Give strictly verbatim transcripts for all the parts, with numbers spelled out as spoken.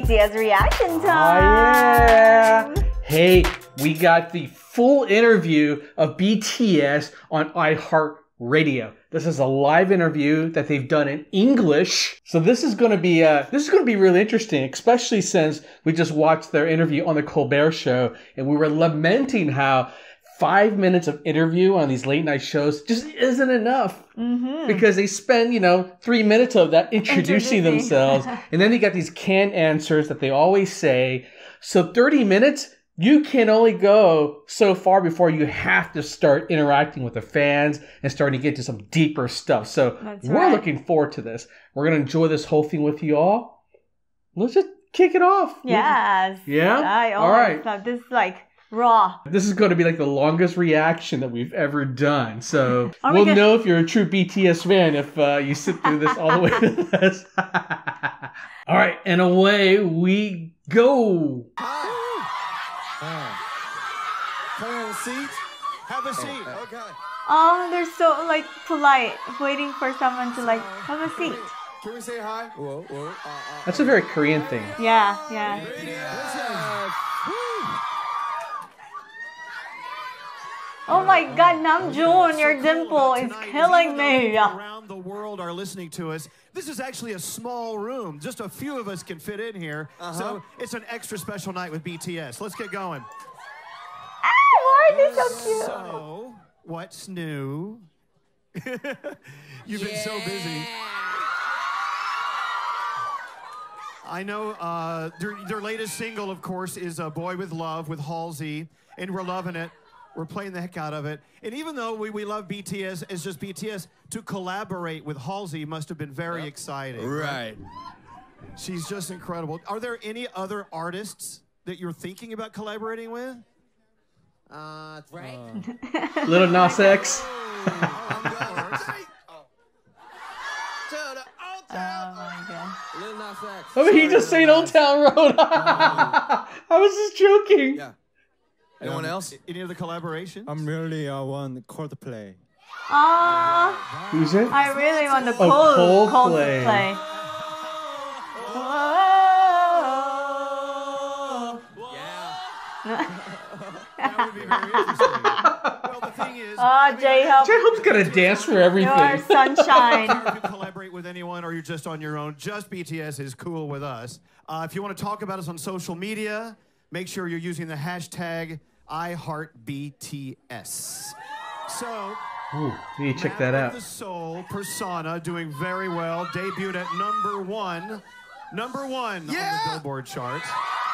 B T S reaction time. Oh, yeah. Hey, we got the full interview of B T S on iHeartRadio. This is a live interview that they've done in English. So this is going to be uh, this is going to be really interesting, especially since we just watched their interview on the Colbert Show, and we were lamenting how five minutes of interview on these late night shows just isn't enough. Mm-hmm. Because they spend, you know, three minutes of that introducing, introducing. themselves. And then they got these canned answers that they always say. So thirty minutes, you can only go so far before you have to start interacting with the fans and starting to get to some deeper stuff. So That's we're right. looking forward to this. We're going to enjoy this whole thing with you all. Let's just kick it off. Yes. Yeah. I all right. Love this, like, raw. This is going to be like the longest reaction that we've ever done. So we'll gonna... know if you're a true B T S fan if uh, you sit through this all the way to this. All right, and away we go. Have a seat. Have a seat. Okay. Oh, they're so like polite, waiting for someone to like have a seat. Can we say hi? Whoa, whoa. That's a very Korean thing. Yeah, yeah. yeah. Oh my God, Namjoon, your dimple is killing me. Around the world are listening to us. This is actually a small room. Just a few of us can fit in here. Uh-huh. So it's an extra special night with B T S. Let's get going. Ah, why are they so cute? So, what's new? You've yeah. been so busy. I know uh, their, their latest single, of course, is uh, Boy With Love with Halsey, and we're loving it. We're playing the heck out of it. And even though we, we love B T S, it's just B T S, to collaborate with Halsey must have been very yep. exciting. Right. She's just incredible. Are there any other artists that you're thinking about collaborating with? Uh, right. Uh. Little Nas X. Little Nas X. I mean, he just said Old Town Road. I was just joking. Yeah. Anyone um, else? Any of the collaborations? I'm really uh, one Coldplay. Ah, uh, who's it? I really want the Cold oh, Coldplay. Coldplay. Oh, yeah. That would be very interesting. Well, the thing is, oh, J-Hope. J-Hope's gonna dance for everything. Your sunshine. If you collaborate with anyone, or you're just on your own, just B T S is cool with us. Uh, if you want to talk about us on social media, make sure you're using the hashtag I Heart B T S. So, ooh, you need to check that out. The Soul Persona doing very well. Debuted at number one. Number one yeah. on the Billboard chart.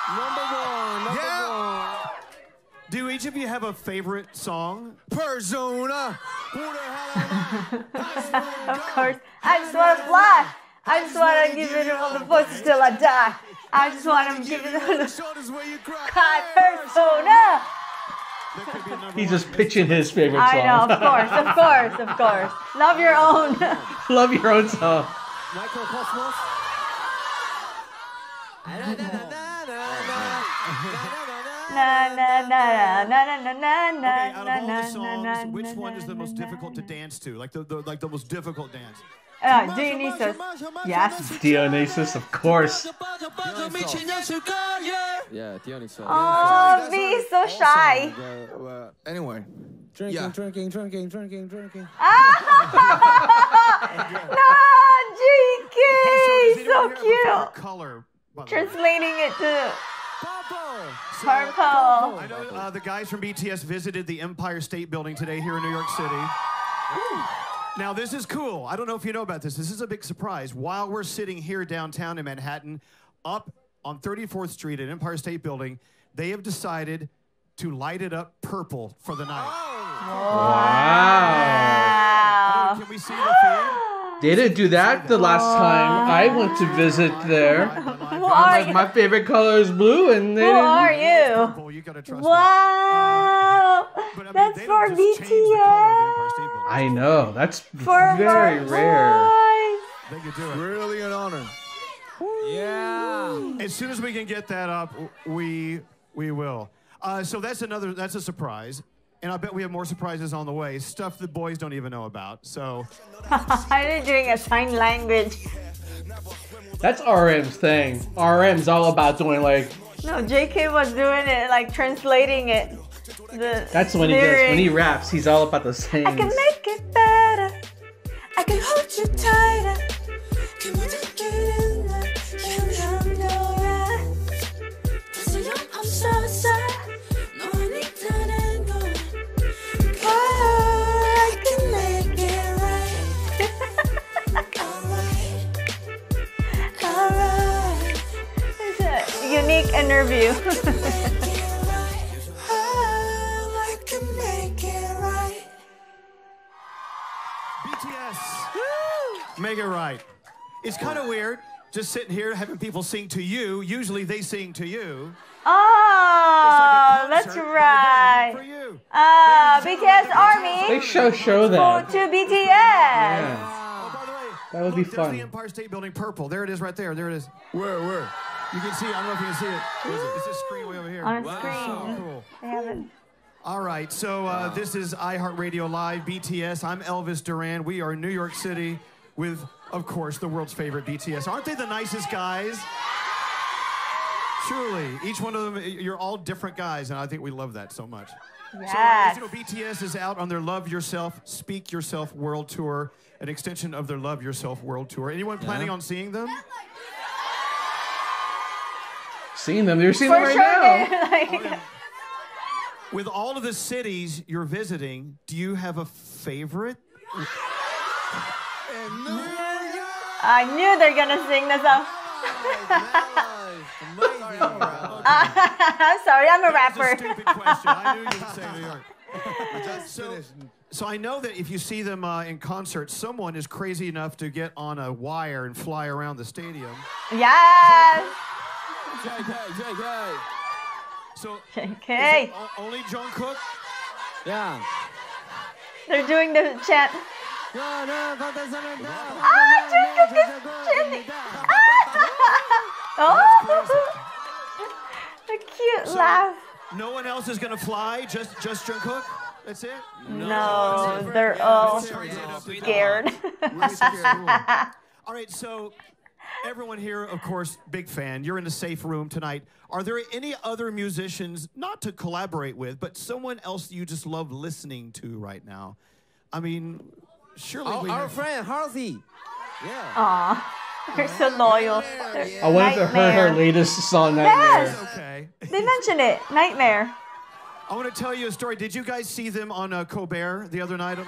Number one. Number yeah. one. Do each of you have a favorite song? Persona. Who the hell am I? Of course. I just want to fly. I just want to give it all the voices till I die. I just want to give it all the shoulders where you cry. Persona. He's just pitching his favorite song. I know, of course, of course, of course. Love your own. Love your own song. Microcosmos. Na na na na na na na na. Okay, out of all the songs, which one is the most difficult to dance to? Like the, the like the most difficult dance. Uh, Dionysus. Yes. Dionysus, of course. Dionysus. Yeah, Dionysus. Oh, me, so shy. Yeah, well, anyway. Drinking, yeah. drinking, drinking, drinking, drinking. Ah! No, J K! So cute. Color, translating it to purple. I know uh, the guys from B T S visited the Empire State Building today here in New York City. Ooh. Now, this is cool. I don't know if you know about this. This is a big surprise. While we're sitting here downtown in Manhattan, up on thirty-fourth street at Empire State Building, they have decided to light it up purple for the night. Oh. Wow. wow. Can we see the theme? They didn't do that the last time I went to visit there. Who are you? My favorite color is blue, and then. Who are you? Purple. You gotta trust wow. me. Uh, but, I mean, that's for B T S. I know, that's for very rare. I think you do it. Really an honor. Yeah. As soon as we can get that up, we we will. Uh, so that's another, that's a surprise. And I bet we have more surprises on the way. Stuff the boys don't even know about, so. I'm doing a sign language. That's R M's thing. R M's all about doing like. No, J K was doing it, like translating it. The That's when lyrics. he does. When he raps, he's all about the same. I can make it better. I can hold you tighter. Can we just get in there? Can we have no rest? Cause you know I'm so sad. No, I need that angle. Oh, I can make it right. Alright. Alright. It's a unique interview. Oh, I can make it right. B T S. Woo! Make it right. It's kind of weird just sitting here having people sing to you. Usually they sing to you. Oh, like that's right. For you. Uh, B T S Army. They show show that. To B T S. Yeah. Wow. Oh, by the way, that would be fun. There's the Empire State Building purple. There it is right there. There it is. Where, where? You can see it. I don't know if you can see it. Where is it? It's this screen way over here. On wow. screen. So cool. They haven't. All right, so uh, wow. This is iHeartRadio Live, B T S. I'm Elvis Duran. We are in New York City with... Of course, the world's favorite B T S. Aren't they the nicest guys? Truly, each one of them, you're all different guys, and I think we love that so much. Yes. So, uh, as you know, B T S is out on their Love Yourself, Speak Yourself World Tour, an extension of their Love Yourself World Tour. Anyone planning yeah. on seeing them? Seeing them, you're seeing For them right sure, now. Like... Oh, yeah. With all of the cities you're visiting, do you have a favorite? And no. I knew they're gonna sing this song. I'm sorry, I'm a rapper. Stupid question. I knew you would say New York. So, so I know that if you see them uh, in concert, someone is crazy enough to get on a wire and fly around the stadium. Yes. J K, J K. So J K. Only Jungkook. Yeah. They're doing the chant. No, no, no, no, no, no. Ah, Jungkook is chanting. Oh, the cute so, laugh. No one else is gonna fly. Just, just Jungkook. That's it. No, no that's they're all scared. We're scared. All right, so everyone here, of course, big fan. You're in a safe room tonight. Are there any other musicians, not to collaborate with, but someone else you just love listening to right now? I mean. Surely oh, our have. friend Halsey. Yeah. Aw, they're so loyal. They're yeah. I wanted to hear her latest song, Nightmare. Yes. Okay. They mentioned it, Nightmare. I want to tell you a story. Did you guys see them on uh, Colbert the other night?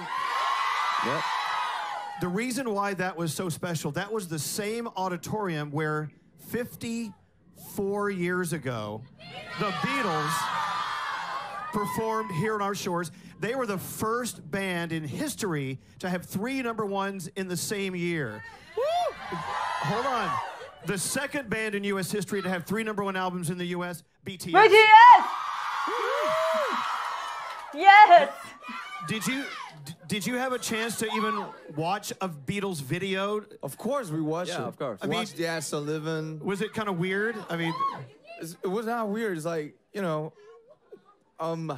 Yep. The reason why that was so special, that was the same auditorium where fifty-four years ago, the Beatles performed here on our shores. They were the first band in history to have three number ones in the same year. Woo! Hold on. The second band in U S history to have three number one albums in the U S, B T S. B T S! Yes! Did you did you have a chance to even watch a Beatles video? Of course we watched yeah, it. Of course. I watched mean, Dad Sullivan. Was it kind of weird? I mean, it was not weird. It's like, you know, Um,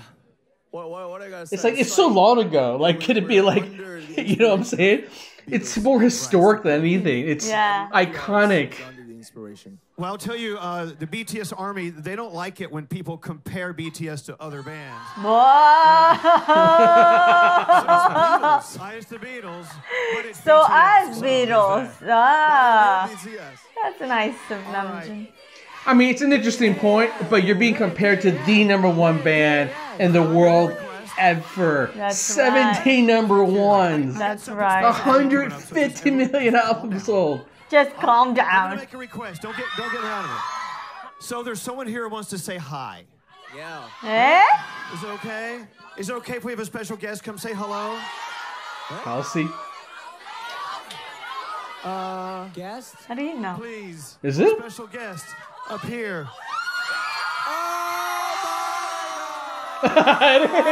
what, what, what I gotta say? It's like, it's, it's so like, long ago. Like, could it be like, you know what I'm saying? It's more historic than anything. It's yeah. iconic. Well, I'll tell you, uh, the B T S Army, they don't like it when people compare B T S to other bands. Whoa! So it's the Beatles. So us Beatles. Ah, that's nice of them. I mean, it's an interesting point, but you're being compared to the number one band in the world ever. That's seventeen right. number ones. That's right. one hundred fifty million albums sold. Just calm down. I'm gonna make a request. Don't get, don't get out of it. So there's someone here who wants to say hi. Yeah. Eh? Is it okay? Is it okay if we have a special guest come say hello? I'll see. Uh, guest? How do you know? Please. Is it? Special guest. Up here. Oh my God! It is.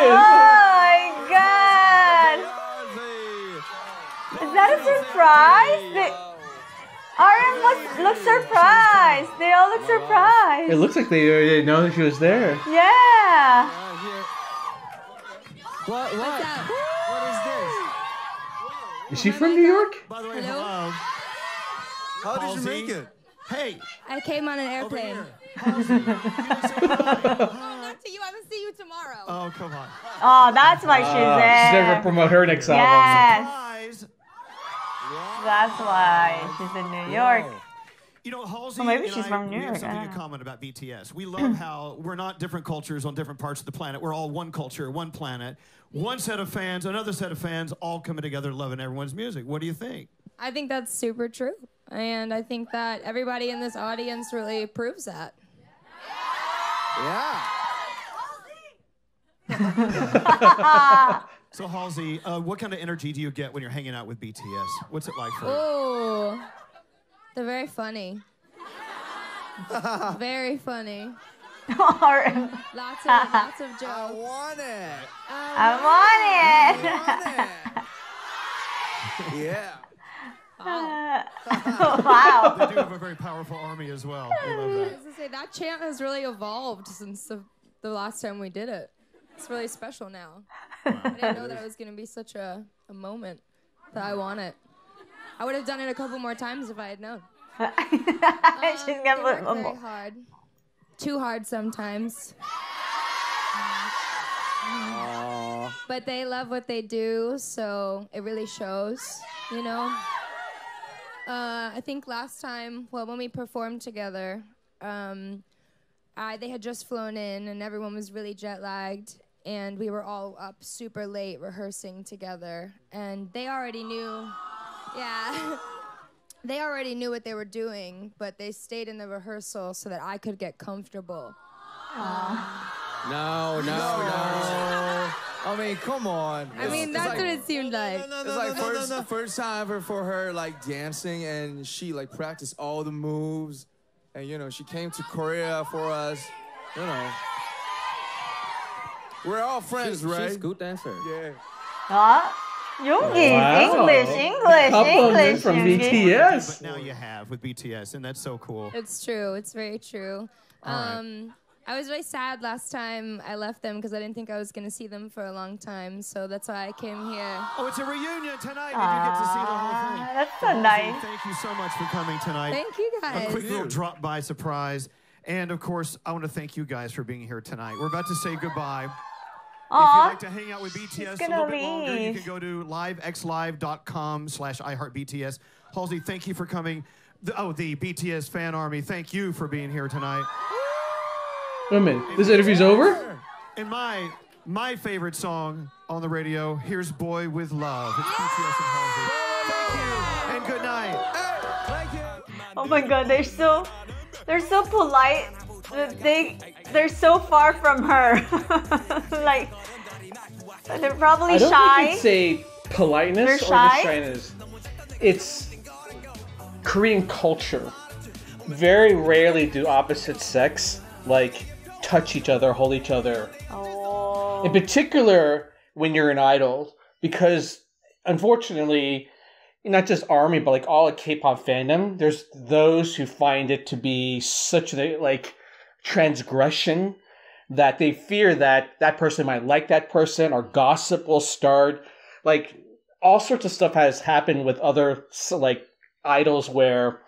Oh my God! Is that a surprise? They... R M looks, looks surprised. They all look surprised. It looks like they already didn't know that she was there. Yeah. What? What? What is this? Is she from New York? By the way, hello. How did you make it? Hey. I came on an airplane. Oh, not to you. I'm going to see you tomorrow. Oh, come on. Oh, that's why she's uh, there. She's there to promote her next yes. album. Yes. That's why she's in New York. Wow. You know, Halsey well, maybe she's and I, from New York. We have something in common about B T S. We love how we're not different cultures on different parts of the planet. We're all one culture, one planet, one set of fans, another set of fans, all coming together loving everyone's music. What do you think? I think that's super true. And I think that everybody in this audience really proves that. Yeah. So, Halsey, uh, what kind of energy do you get when you're hanging out with B T S? What's it like for you? Ooh. They're very funny. Very funny. lots, of, lots of jokes. I want it. I want it. Yeah. Wow. Wow. They do have a very powerful army as well. I love that. I was gonna say, that chant has really evolved since the, the last time we did it. It's really special now. Wow. I didn't know that it was going to be such a, a moment that I want it. I would have done it a couple more times if I had known. um, She's gonna work very hard. Too hard sometimes. Aww. But they love what they do, so it really shows, you know? Uh, I think last time, well, when we performed together, um, I, they had just flown in and everyone was really jet-lagged, and we were all up super late rehearsing together, and they already knew... Yeah, they already knew what they were doing, but they stayed in the rehearsal so that I could get comfortable. Aww. No, no, no. I mean, come on. I it's, mean, that's like, what it seemed like. No, no, no, no, it's like no, no, first, no, no. first time ever for her, like, dancing, and she, like, practiced all the moves. And, you know, she came to Korea for us, you know. We're all friends, she's, right? She's a good dancer. Yeah. Huh? Yoongi, wow. English, English, English. From B T S. But now you have with B T S, and that's so cool. It's true. It's very true. Um, right. I was really sad last time I left them because I didn't think I was going to see them for a long time, so that's why I came here. Oh, it's a reunion tonight, and you get to see the whole thing. That's so nice. Thank you so much for coming tonight. Thank you, guys. A quick little drop-by surprise. And, of course, I want to thank you guys for being here tonight. We're about to say goodbye. Aww. If you'd like to hang out with B T S a little bit leave. longer, you can go to live x live dot com slash i heart B T S. Halsey, thank you for coming. The, oh, the B T S fan army, thank you for being here tonight. Wait a minute, this interview's over? And my my favorite song on the radio, here's Boy With Love. It's yeah! B T S and Halsey. Thank you, and good night. Thank you. Oh my God, they're so, they're so polite. They, they're so far from her. Like, they're probably I don't shy. Think it's a politeness or just shyness. It's Korean culture. Very rarely do opposite sex like touch each other, hold each other. Oh. In particular, when you're an idol, because unfortunately, not just ARMY, but like all of K-pop fandom, there's those who find it to be such a like. transgression that they fear that that person might like that person, or gossip will start. Like, all sorts of stuff has happened with other like idols where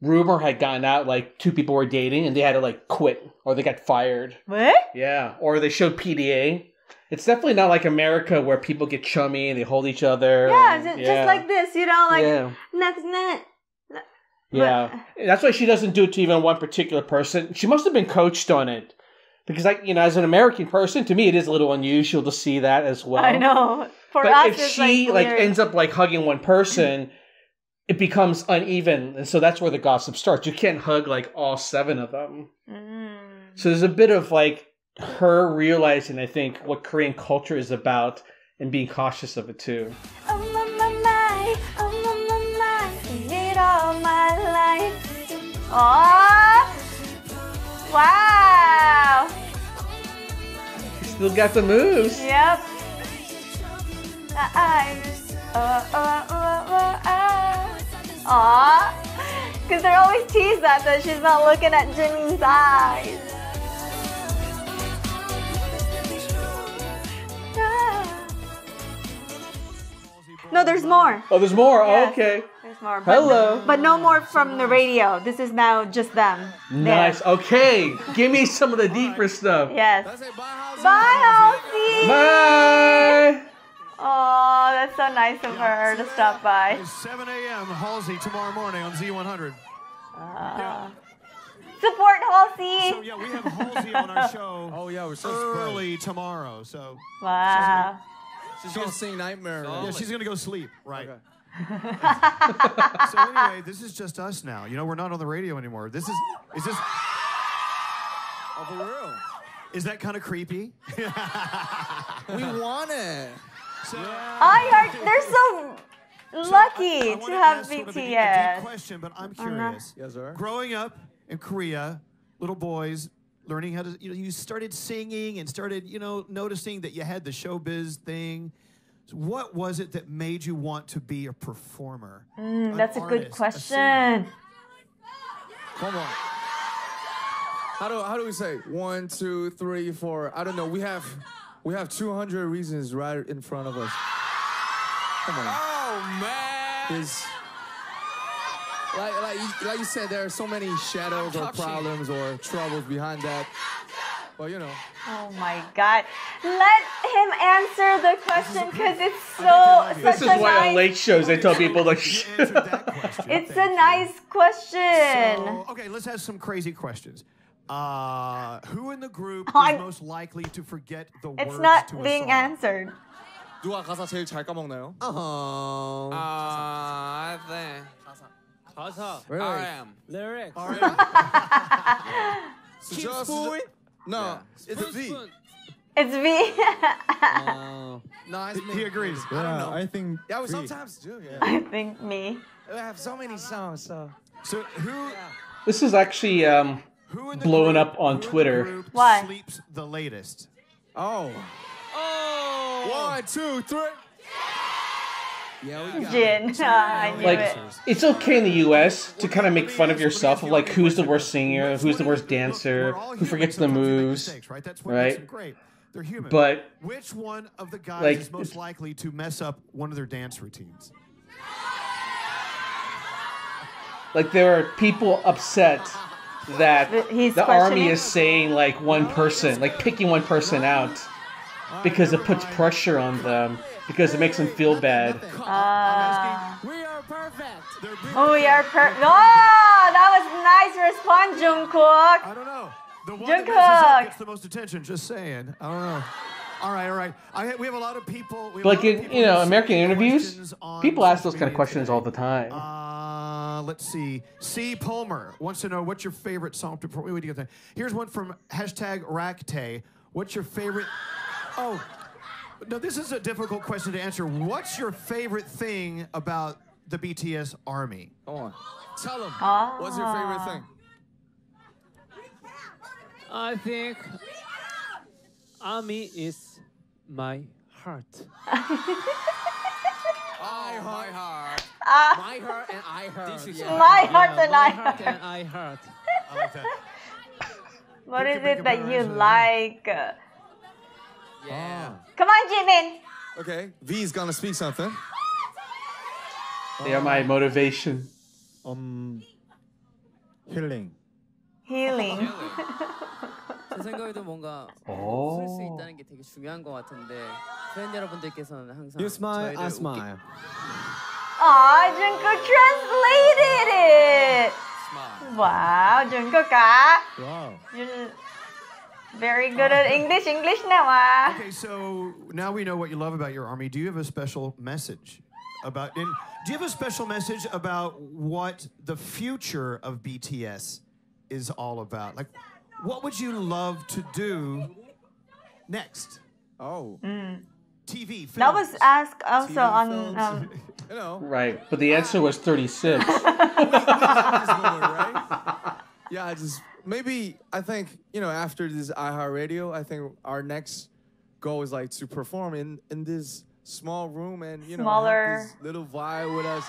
rumor had gotten out like two people were dating and they had to like quit, or they got fired. What? Yeah, or they showed P D A. It's definitely not like America where people get chummy and they hold each other. Yeah, and, just, yeah. just like this, you know, like yeah. next net. Yeah, but that's why she doesn't do it to even one particular person. She must have been coached on it, because, like you know, as an American person, to me it is a little unusual to see that as well. I know. For but us, if it's she like, like ends up like hugging one person, it becomes uneven, and so that's where the gossip starts. You can't hug like all seven of them. Mm. So there's a bit of like her realizing, I think, what Korean culture is about and being cautious of it too. Um, Oh! Wow! Still got the moves. Yep. Aww. Because they're always teased that, that she's not looking at Jimin's eyes. No, there's more. Oh, there's more. Yes. Oh, okay. There's platform. Hello. But, but no more from the radio. This is now just them. Nice. There. Okay. Give me some of the deeper stuff. Yes. Bye, Halsey. Bye. Oh, that's so nice of her to stop by. It's seven A M Halsey tomorrow morning on Z one hundred. Uh, support Halsey. So yeah, we have Halsey on our show. Oh yeah, we're so early spread. tomorrow. So wow. She's gonna sing Nightmare. Solid. Yeah, she's gonna go sleep. Right. Okay. So anyway, this is just us now. You know, we're not on the radio anymore. This is is this. Oh, for real. Is that kind of creepy? We want it. So, yeah. I heard they're so lucky so I, I to have B T S. Sort of a, a deep question, but I'm curious. Uh-huh. Yes, sir. Growing up in Korea, little boys learning how to, you know, you started singing and started, you know, noticing that you had the showbiz thing. So what was it that made you want to be a performer? Mm, that's artist, a good question. A Come on. How do how do we say one, two, three, four? I don't know. We have. We have two hundred reasons right in front of us. Come on. Oh, man. It's, like, like, you, like you said, there are so many shadows or problems or troubles behind that. Well, you know. Oh, my God. Let him answer the question because it's so such This is why nice on late shows they tell people, like, it's a nice question. So, okay, let's have some crazy questions. Uh, who in the group is I'm, most likely to forget the words to a song? It's not being answered. 누가 가사 제일 잘 까먹나요? Uh-huh. Uh, I think. 가사. R M. Lyrics. R M. Keep spoon? No, yeah. It's V. It's V. uh, nice it, he agrees. Yeah, I don't know. I think Yeah, well, sometimes too, yeah. I think me. We have so many songs, so. So who? Yeah. This is actually, um... Who in the blowing group, up on Twitter. Why? Sleeps the latest. Oh. Oh. One, two, three. Yeah, we got Jin. It. Uh, I knew like, it. It's okay in the U S to kind of make fun of yourself, of like who's the worst singer, who's the worst dancer, who forgets the moves, right? But which one of the guys like, is most likely to mess up one of their dance routines? Like there are people upset. That He's the army is saying like one person, like picking one person out because it puts pressure on them, because it makes them feel bad. Uh, we are perfect. Oh, we are perfect. Oh, that was nice response, Jungkook. I don't know. The one Jungkook. That messes up gets the most attention, just saying. I don't know. All right, all right. I, we have a lot of people. We like, in, people you know, American interviews, people ask those kind of questions today. all the time. Uh, let's see. C. Palmer wants to know, what's your favorite song to perform? Here's one from hashtag Rakte. What's your favorite? Oh, no, this is a difficult question to answer. What's your favorite thing about the B T S army? Go on. Tell them. Ah. What's your favorite thing? I think... Army is my heart. Oh, my heart. Uh, my heart and I heart. This is yeah. My heart yeah, and my I heart. heart. And I heart. I like that. What is it that you like? Yeah. Come on, Jimin. Okay, V's gonna speak something. They are my motivation. Um, healing. Healing. 제 생각에도 뭔가 쓸 수 있다는 게 되게 중요한 것 같은데 팬 여러분들께서는 항상 저희를 웃기... 아, Jungkook translated it! Wow, Jungkook. Wow. You're very good at English. English now. Okay, so now we know what you love about your army. Do you have a special message about... And do you have a special message about what the future of B T S is all about? Like... What would you love to do next? Oh. Mm. T V, films. That was asked also T V on... Um, you know. Right, but the answer was thirty-six. Yeah, I just... Maybe, I think, you know, after this iHeartRadio, I think our next goal is, like, to perform in, in this small room and, you know, Smaller. have this little vibe with us.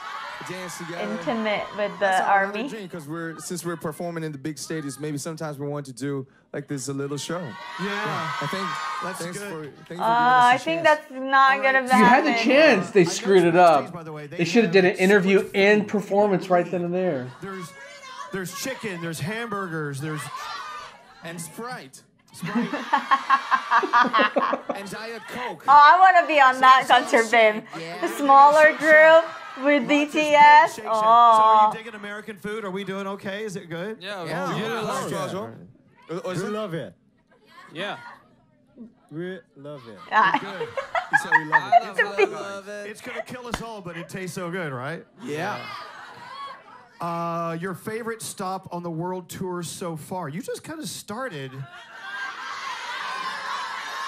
dance together. Intimate with the army. Because we're since we're performing in the big stages, maybe sometimes we want to do like this a little show. Yeah, yeah. I think that's thanks good. For, thanks uh, for I think chance. That's not right. gonna. Happen. You had the chance. They screwed it up. Stage, by the way, they they should have did an interview and performance right then and there. There's, there's chicken. There's hamburgers. There's, and Sprite. Sprite. And Diet Coke. Oh, I want to be on so that concert, babe. Yeah. The smaller group with B T S. Oh. So are you digging American food? Are we doing okay? Is it good? Yeah. yeah. We yeah. love it. We love it. Yeah. We love it. Yeah. It's good. You said we love it. It's, love, love it. It's going to kill us all, but it tastes so good, right? Yeah. yeah. Uh, your favorite stop on the world tour so far? You just kind of started...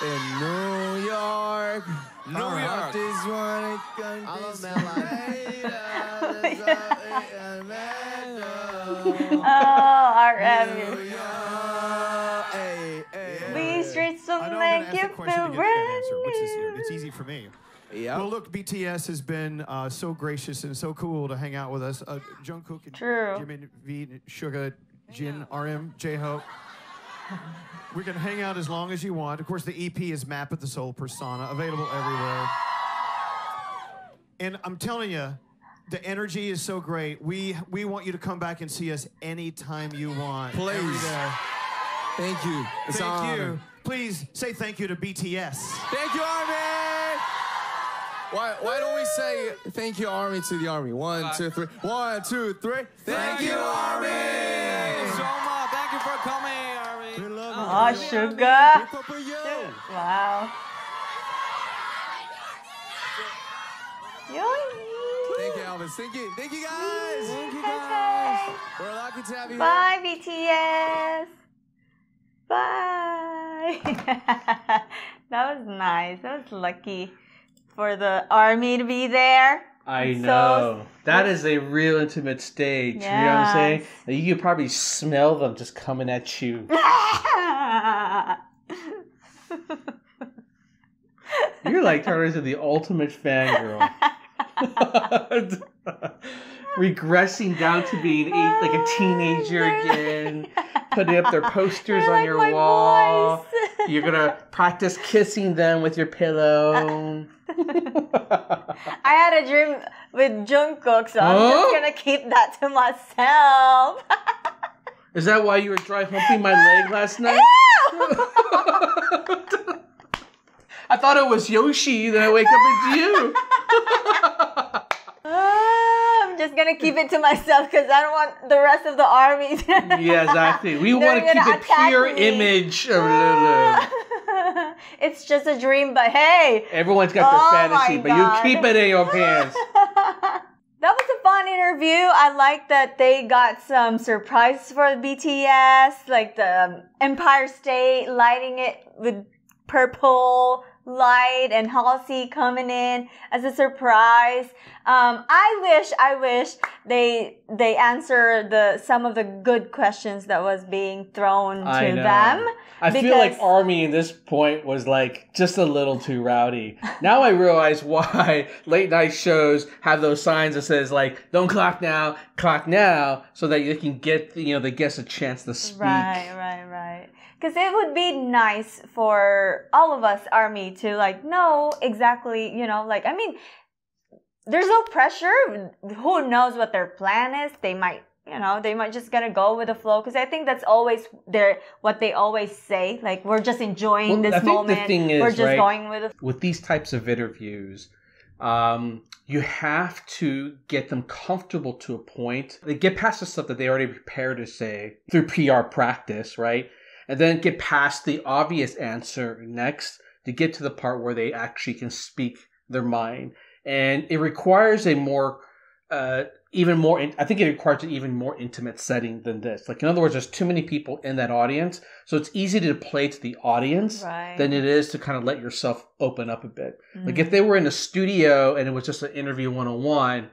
in New York, New York. York. This one, I love Melon. Oh, R M. These streets will make you feel brand new. Which is, it's easy for me. Yep. Well, look, B T S has been uh, so gracious and so cool to hang out with us. Uh, Jungkook and True. Jimin, V, Suga, Jin, R M, J-Hope. We can hang out as long as you want. Of course, the E P is Map of the Soul Persona, available everywhere. And I'm telling you, the energy is so great. We we want you to come back and see us anytime you want. Please. Thank you. It's thank an honor. you. Please say thank you to B T S. Thank you, Army. Why why don't we say thank you, Army, to the Army? One, two, three. One, two, three. Thank, thank you, Army. Thank you so much. Thank you for coming. Oh, Suga! Wow. Thank you, Elvis. Thank you. Thank you, guys. Thank you, guys. We're lucky to have you. Bye, B T S. Bye. That was nice. That was lucky for the Army to be there. I know. So, that is a real intimate stage. Yes. You know what I'm saying? You can probably smell them just coming at you. You're like turning into the ultimate fangirl. Regressing down to being eight, like a teenager again. Putting up their posters on like your wall. You're going to practice kissing them with your pillow. I had a dream with Jungkook, so I'm huh? just going to keep that to myself. Is that why you were dry humping my leg last night? I thought it was Yoshi, then I wake up with you. Oh, I'm just going to keep it to myself because I don't want the rest of the army to... Yeah, exactly. We want to keep a pure me. image of Lulu. It's just a dream, but hey. Everyone's got oh their fantasy, but you keep it in your pants. That was a fun interview. I like that they got some surprises for B T S, like the Empire State lighting it with purple light and Halsey coming in as a surprise. Um, I wish, I wish they they answer the some of the good questions that was being thrown to I know. them. I feel like Army at this point was like just a little too rowdy. Now I realize why late night shows have those signs that says like "Don't clock now, clock now," so that you can get you know the guests a chance to speak. Right, right, right. Because it would be nice for all of us, Army, to like know exactly, you know, like, I mean, there's no pressure. Who knows what their plan is? They might, you know, they might just gonna go with the flow. Because I think that's always their, what they always say. Like, we're just enjoying well, this I moment. I think the thing is, we're just right, going with the with these types of interviews, um, you have to get them comfortable to a point. They get past the stuff that they already prepared to say through P R practice, right? And then get past the obvious answer next to get to the part where they actually can speak their mind. And it requires a more, uh, even more, in I think it requires an even more intimate setting than this. Like, in other words, there's too many people in that audience. So it's easier to play to the audience right. than it is to kind of let yourself open up a bit. Mm-hmm. Like, if they were in a studio and it was just an interview one-on-one,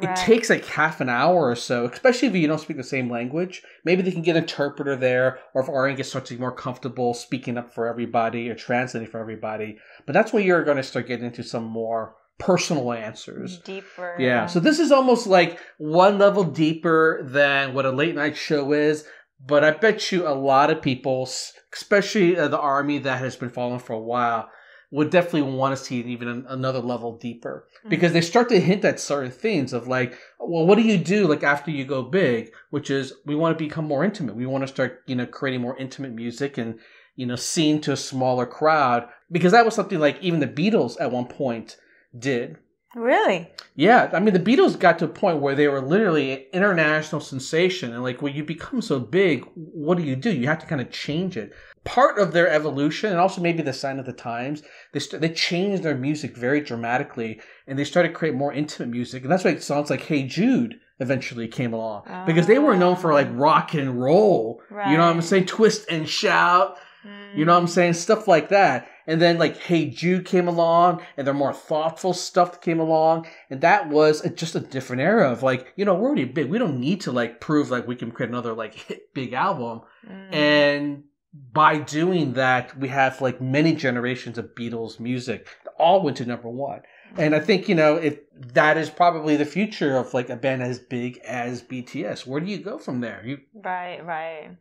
It right. takes like half an hour or so, especially if you don't speak the same language. Maybe they can get an interpreter there, or if Aryan gets starts to be more comfortable speaking up for everybody or translating for everybody. But that's where you're going to start getting into some more personal answers. Deeper. Yeah. So this is almost like one level deeper than what a late night show is. But I bet you a lot of people, especially the army that has been following for a while, would definitely want to see it even another level deeper. Because mm-hmm. they start to hint at certain things of like, well, what do you do like after you go big? Which is, we want to become more intimate. We want to start, you know, creating more intimate music and, you know, seen to a smaller crowd. Because that was something like even the Beatles at one point did. Really? Yeah. I mean, the Beatles got to a point where they were literally an international sensation. And like, when you become so big, what do you do? You have to kind of change it. Part of their evolution, and also maybe the sign of the times, they st- they changed their music very dramatically, and they started to create more intimate music. And that's why songs like Hey Jude eventually came along. Oh. Because they were known for like rock and roll. Right. You know what I'm saying? Twist and shout. Mm. You know what I'm saying? Stuff like that. And then like Hey Jude came along, and their more thoughtful stuff came along. And that was a, just a different era of like, you know, we're already big. We don't need to like prove like we can create another like hit big album. Mm. And by doing that, we have like many generations of Beatles music that all went to number one. And I think, you know, if that is probably the future of like a band as big as B T S. Where do you go from there? You... Right, right.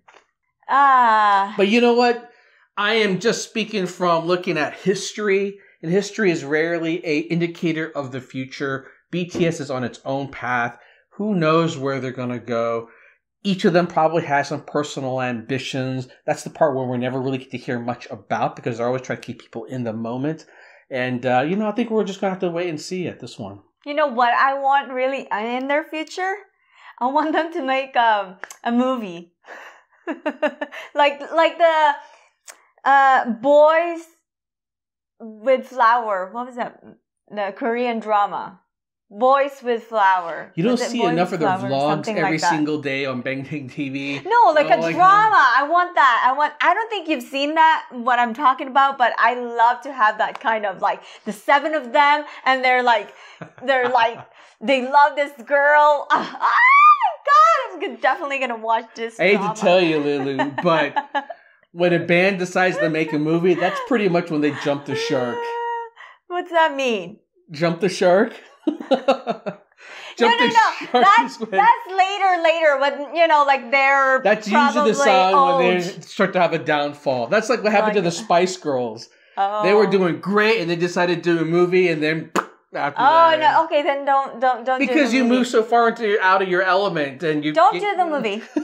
Ah. Uh... But you know what? I am just speaking from looking at history, and history is rarely a indicator of the future. B T S is on its own path. Who knows where they're going to go? Each of them probably has some personal ambitions. That's the part where we never really get to hear much about because they're always trying to keep people in the moment. And, uh, you know, I think we're just going to have to wait and see at this one. You know what I want really in their future? I want them to make um, a movie. like like the uh, Boys with Flower. What was that? The Korean drama. Boys with Flower. You don't see Boys enough of their vlogs every like single day on Bangtan T V. No, like oh, a like drama. That. I want that. I want. I don't think you've seen that, what I'm talking about, but I love to have that kind of like the seven of them, and they're like, they're like, they love this girl. Oh my God, I'm definitely gonna watch this. I drama. hate to tell you, Lulu, but when a band decides to make a movie, that's pretty much when they jump the shark. What's that mean? Jump the shark. Jump no, no, no. That's, that's later, later. When, you know, like they're That's usually the sign old. when they start to have a downfall. That's like what happened like, to the Spice Girls. Oh. They were doing great, and they decided to do a movie, and then after oh, that. no. Okay, then don't, don't, don't. Because do the you movie. move so far into out of your element, and you don't you, do the movie.